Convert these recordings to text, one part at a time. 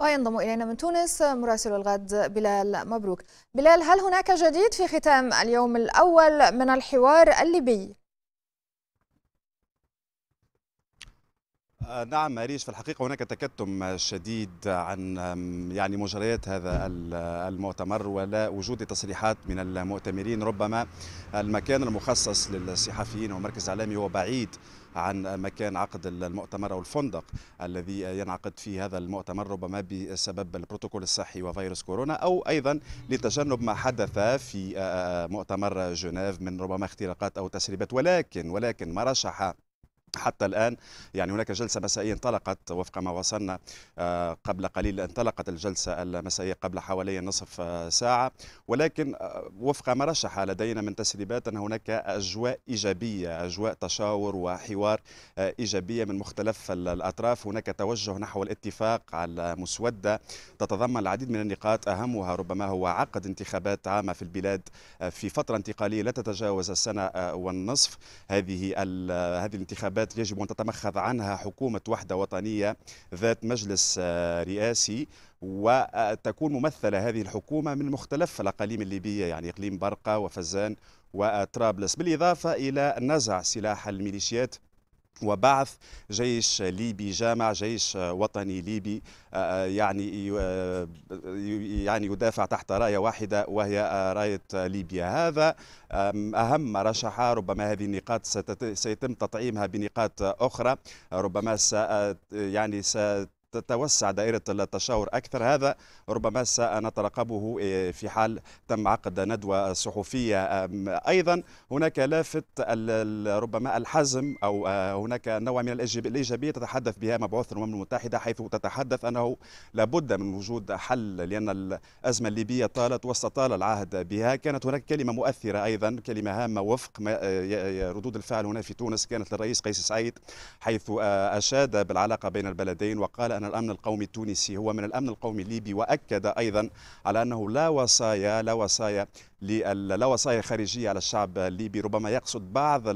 وينضم إلينا من تونس مراسل الغد بلال مبروك. بلال، هل هناك جديد في ختام اليوم الأول من الحوار الليبي؟ نعم هريش، في الحقيقة هناك تكتم شديد عن مجريات هذا المؤتمر ولا وجود تصريحات من المؤتمرين. ربما المكان المخصص للصحفيين ومركز إعلامي هو بعيد عن مكان عقد المؤتمر أو الفندق الذي ينعقد فيه هذا المؤتمر، ربما بسبب البروتوكول الصحي وفيروس كورونا، أو أيضا لتجنب ما حدث في مؤتمر جنيف من ربما اختراقات أو تسريبات. ولكن ما رشح حتى الآن، هناك جلسة مسائية انطلقت وفق ما وصلنا قبل قليل، انطلقت الجلسة المسائية قبل حوالي نصف ساعة، ولكن وفق ما رشح لدينا من تسريبات أن هناك أجواء إيجابية، أجواء تشاور وحوار إيجابية من مختلف الأطراف. هناك توجه نحو الاتفاق على مسودة تتضمن العديد من النقاط، أهمها ربما هو عقد انتخابات عامة في البلاد في فترة انتقالية لا تتجاوز السنة والنصف. هذه الانتخابات يجب أن تتمخض عنها حكومة وحدة وطنية ذات مجلس رئاسي، وتكون ممثلة هذه الحكومة من مختلف الأقاليم الليبية، إقليم برقة وفزان وطرابلس، بالإضافة إلى نزع سلاح الميليشيات وبعث جيش ليبي جامع، جيش وطني ليبي يدافع تحت راية واحدة وهي راية ليبيا. هذا أهم ما رشح. ربما هذه النقاط سيتم تطعيمها بنقاط أخرى، ربما تتوسع دائرة التشاور أكثر. هذا ربما سنترقبه في حال تم عقد ندوة صحفية. أيضا هناك لافت ربما الحزم، أو هناك نوع من الإيجابية تتحدث بها مبعوث الأمم المتحدة، حيث تتحدث أنه لابد من وجود حل لأن الأزمة الليبية طالت واستطال العهد بها. كانت هناك كلمة مؤثرة أيضا، كلمة هامة وفق ردود الفعل هنا في تونس، كانت للرئيس قيس سعيد، حيث أشاد بالعلاقة بين البلدين وقال أن الأمن القومي التونسي هو من الأمن القومي الليبي، وأكد أيضا على أنه لا وصايا خارجية على الشعب الليبي. ربما يقصد بعض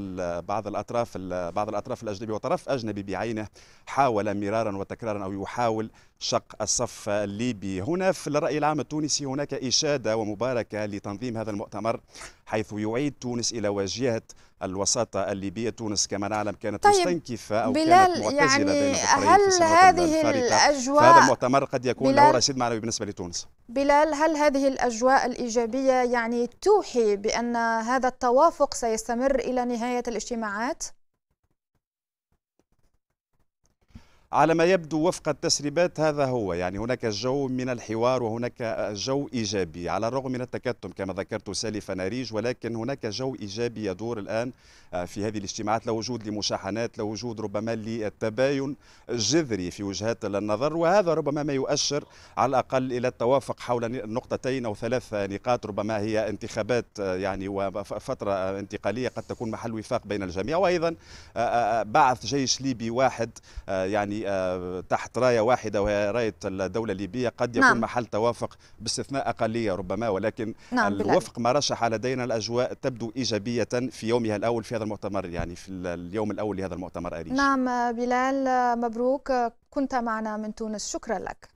الأطراف الأجنبية، وطرف أجنبي بعينه حاول مرارا وتكرارا أو يحاول شق الصف الليبي. هنا في الرأي العام التونسي هناك إشادة ومباركة لتنظيم هذا المؤتمر، حيث يعيد تونس إلى واجهة الوساطة الليبية. تونس كما نعلم كانت مستنكفة أو كانت معتزلة بين البحرين في هذه الأجواء. فهذا المؤتمر قد يكون له رصيد معنوي بالنسبة لتونس. بلال، هل هذه الأجواء الإيجابية توحي بأن هذا التوافق سيستمر إلى نهاية الاجتماعات؟ على ما يبدو وفق التسريبات هذا هو، هناك جو من الحوار وهناك جو إيجابي على الرغم من التكتم كما ذكرت سالفا ناريج، ولكن هناك جو إيجابي يدور الآن في هذه الاجتماعات. لا وجود لمشاحنات، لا وجود ربما للتباين جذري في وجهات النظر، وهذا ربما ما يؤشر على الأقل إلى التوافق حول نقطتين أو ثلاث نقاط، ربما هي انتخابات وفترة انتقالية قد تكون محل وفاق بين الجميع، وأيضا بعث جيش ليبي واحد تحت راية واحدة وهي راية الدولة الليبية قد يكون محل توافق باستثناء أقلية ربما. ولكن وفق ما رشح لدينا الأجواء تبدو إيجابية في يومها الأول في هذا المؤتمر، في اليوم الأول لهذا المؤتمر أريش. بلال مبروك، كنت معنا من تونس، شكرا لك.